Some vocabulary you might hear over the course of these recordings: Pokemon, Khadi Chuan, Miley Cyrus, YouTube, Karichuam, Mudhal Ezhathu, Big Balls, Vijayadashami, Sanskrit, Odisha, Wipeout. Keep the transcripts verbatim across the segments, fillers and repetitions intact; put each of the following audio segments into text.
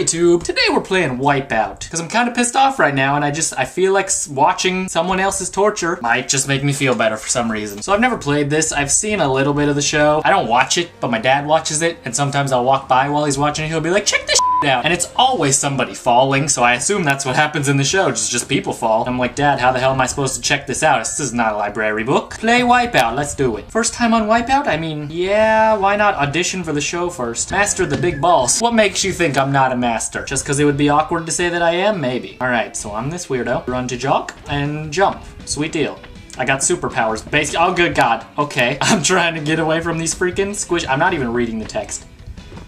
YouTube. Today we're playing Wipeout because I'm kind of pissed off right now, and I just I feel like watching someone else's torture might just make me feel better for some reason. So I've never played this. I've seen a little bit of the show. I don't watch it, but my dad watches it, and sometimes I'll walk by while he's watching it. He'll be like, check this shit out. And it's always somebody falling, so I assume that's what happens in the show. Just just people fall. I'm like, Dad, how the hell am I supposed to check this out? This is not a library book. Play Wipeout. Let's do it. First time on Wipeout? I mean, yeah, why not audition for the show first? Master the Big Balls. What makes you think I'm not a master? Just because it would be awkward to say that I am? Maybe. Alright, so I'm this weirdo. Run to jog and jump. Sweet deal. I got superpowers. Basically, oh good god. Okay. I'm trying to get away from these freaking squish. I'm not even reading the text.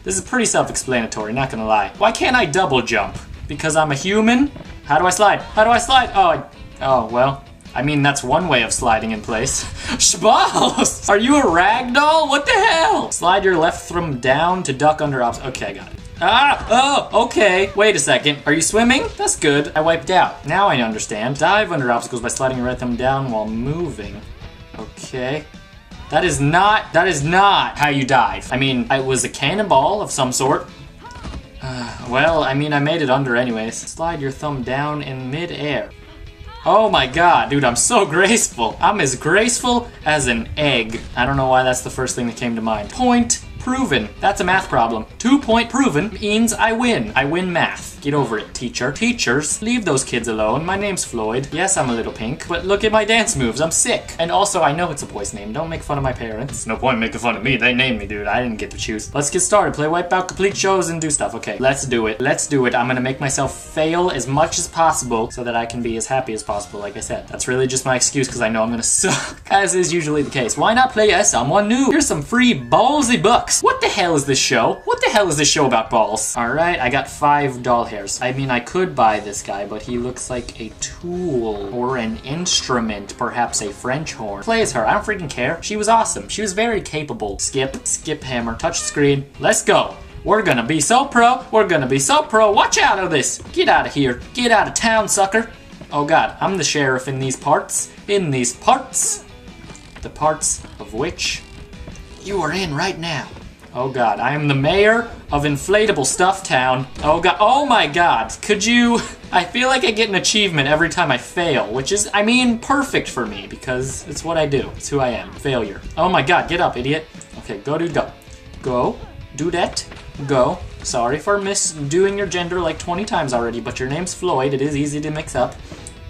This is pretty self-explanatory, not gonna lie. Why can't I double jump? Because I'm a human? How do I slide? How do I slide? Oh, I... oh, well. I mean, that's one way of sliding in place. Shballs! Are you a ragdoll? What the hell? Slide your left thumb down to duck under obstacles. Okay, I got it. Ah! Oh! Okay! Wait a second. Are you swimming? That's good. I wiped out. Now I understand. Dive under obstacles by sliding your right thumb down while moving. Okay. That is not- that is not how you dive. I mean, it was a cannonball of some sort. Uh, well, I mean, I made it under anyways. Slide your thumb down in mid-air. Oh my god, dude, I'm so graceful. I'm as graceful as an egg. I don't know why that's the first thing that came to mind. Point proven. That's a math problem. Two point proven means I win. I win math. Get over it, teacher. Teachers, leave those kids alone. My name's Floyd. Yes, I'm a little pink, but look at my dance moves. I'm sick. And also, I know it's a boy's name. Don't make fun of my parents. No point making fun of me. They named me, dude. I didn't get to choose. Let's get started. Play Wipeout, complete shows, and do stuff. Okay, let's do it. Let's do it. I'm gonna make myself fail as much as possible so that I can be as happy as possible. Possible, like I said. That's really just my excuse because I know I'm gonna suck, as is usually the case. Why not play as someone new? Here's some free ballsy bucks. What the hell is this show? What the hell is this show about balls? Alright, I got five doll hairs. I mean, I could buy this guy, but he looks like a tool or an instrument, perhaps a French horn. Play as her. I don't freaking care. She was awesome. She was very capable. Skip, skip hammer, touch screen. Let's go. We're gonna be so pro. We're gonna be so pro. Watch out of this. Get out of here. Get out of town, sucker. Oh god, I'm the sheriff in these parts, in these parts, the parts of which you are in right now. Oh god, I am the mayor of inflatable stuff town. Oh god, oh my god, could you, I feel like I get an achievement every time I fail, which is, I mean, perfect for me because it's what I do, it's who I am, failure. Oh my god, get up, idiot. Okay, go dude, go. Go, do that, go. Sorry for misdoing your gender like twenty times already, but your name's Floyd, it is easy to mix up.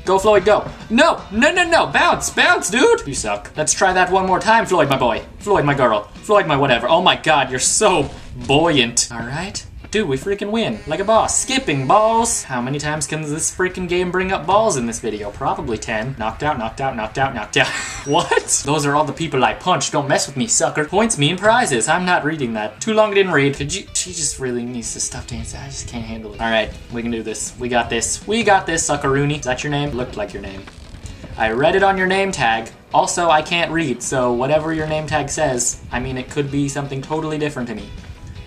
Go, Floyd, go. No, no, no, no. Bounce, bounce, dude. You suck. Let's try that one more time, Floyd, my boy. Floyd, my girl. Floyd, my whatever. Oh my god, you're so buoyant. All right. Dude, we freaking win. Like a boss. Skipping balls. How many times can this freaking game bring up balls in this video? Probably ten. Knocked out, knocked out, knocked out, knocked out. What? Those are all the people I punched. Don't mess with me, sucker. Points mean prizes. I'm not reading that. Too long didn't read. Could you? She just really needs to stuff dance. I just can't handle it. Alright, we can do this. We got this. We got this, suckaroony. Is that your name? Looked like your name. I read it on your name tag. Also, I can't read, so whatever your name tag says, I mean, it could be something totally different to me.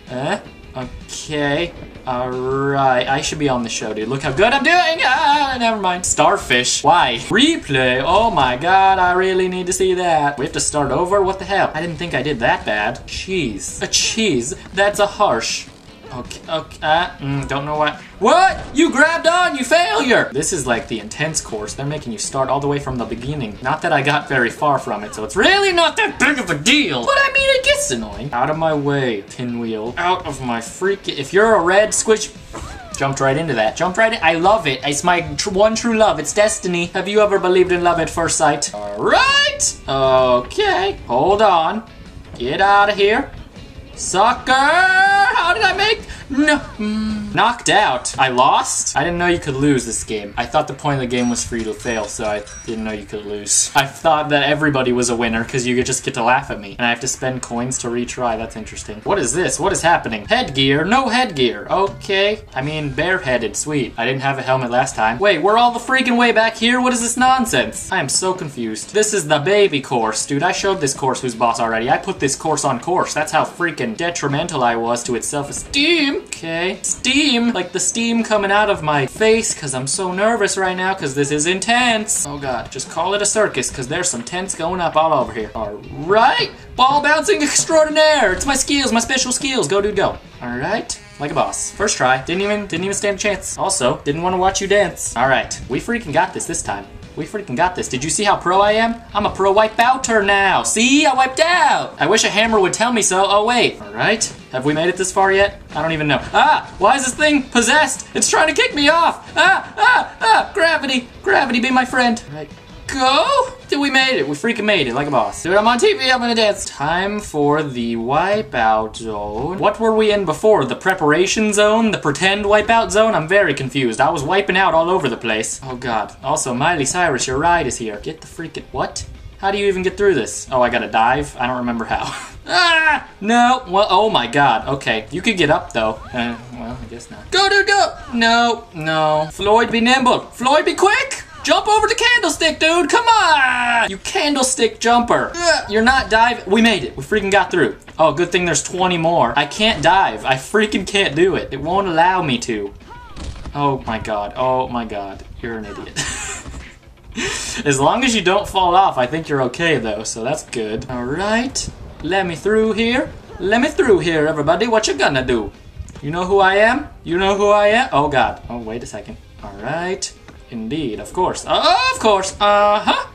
Huh? Okay, alright, I should be on the show, dude. Look how good I'm doing! Ah, never mind. Starfish. Why? Replay? Oh my god, I really need to see that. We have to start over? What the hell? I didn't think I did that bad. Cheese. A cheese? That's a harsh. Okay, okay, uh, mm, don't know what. What? You grabbed on, you failure! This is like the intense course. They're making you start all the way from the beginning. Not that I got very far from it, so it's really not that big of a deal. But I mean, it gets annoying. Out of my way, pinwheel. Out of my freak. If you're a red squish, jumped right into that. Jumped right in. I love it. It's my tr one true love. It's destiny. Have you ever believed in love at first sight? All right. Okay. Hold on. Get out of here. Sucker! How did I make? No. Mm. Knocked out. I lost? I didn't know you could lose this game. I thought the point of the game was for you to fail, so I didn't know you could lose. I thought that everybody was a winner because you could just get to laugh at me. And I have to spend coins to retry. That's interesting. What is this? What is happening? Headgear? No headgear. Okay. I mean, bareheaded. Sweet. I didn't have a helmet last time. Wait, we're all the freaking way back here? What is this nonsense? I am so confused. This is the baby course. Dude, I showed this course who's boss already. I put this course on course. That's how freaking detrimental I was to its self-esteem. Okay. Steam. Like the steam coming out of my face because I'm so nervous right now because this is intense. Oh god. Just call it a circus because there's some tents going up all over here. Alright. Ball bouncing extraordinaire. It's my skills. My special skills. Go dude go. Alright. Like a boss. First try. Didn't even didn't even stand a chance. Also, didn't want to watch you dance. Alright. We freaking got this this time. We freaking got this. Did you see how pro I am? I'm a pro wipeouter now. See? I wiped out. I wish a hammer would tell me so. Oh, wait. All right. Have we made it this far yet? I don't even know. Ah! Why is this thing possessed? It's trying to kick me off. Ah! Ah! Ah! Gravity. Gravity, be my friend. All right. Go! Dude, we made it. We freaking made it like a boss. Dude, I'm on T V. I'm gonna dance. Time for the wipeout zone. What were we in before? The preparation zone? The pretend wipeout zone? I'm very confused. I was wiping out all over the place. Oh, God. Also, Miley Cyrus, your ride is here. Get the freaking... What? How do you even get through this? Oh, I gotta dive? I don't remember how. Ah! No! Well, oh, my God. Okay. You could get up, though. Uh, well, I guess not. Go, dude, go! No. No. Floyd, be nimble. Floyd, be quick! Jump over the candlestick, dude! Come on! You candlestick jumper! Ugh, you're not diving. We made it. We freaking got through. Oh, good thing there's twenty more. I can't dive. I freaking can't do it. It won't allow me to. Oh my God. Oh my God. You're an idiot. As long as you don't fall off, I think you're okay though, so that's good. Alright. Let me through here. Let me through here, everybody. What you gonna do? You know who I am? You know who I am? Oh God. Oh, wait a second. Alright. Indeed, of course. Oh, of course. Uh-huh.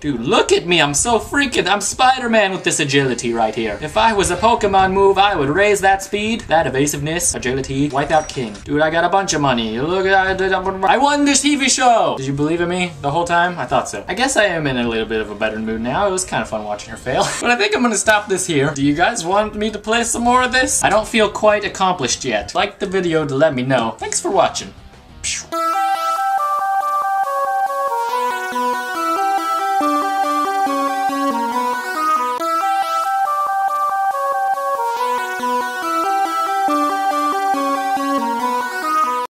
Dude, look at me. I'm so freaking... I'm Spider-Man with this agility right here. If I was a Pokemon move, I would raise that speed, that evasiveness, agility, Wipeout King. Dude, I got a bunch of money. Look at... I won this T V show! Did you believe in me the whole time? I thought so. I guess I am in a little bit of a better mood now. It was kind of fun watching her fail. But I think I'm gonna stop this here. Do you guys want me to play some more of this? I don't feel quite accomplished yet. Like the video to let me know. Thanks for watching.